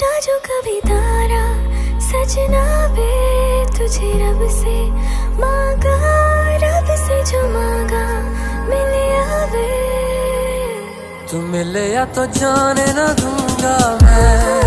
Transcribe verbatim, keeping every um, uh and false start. टूटा जो कभी तारा, सजना बे तुझे रब से मांगा, रब से जो मांगा मिले आवे। तू मिले या तो जाने ना दूंगा मैं।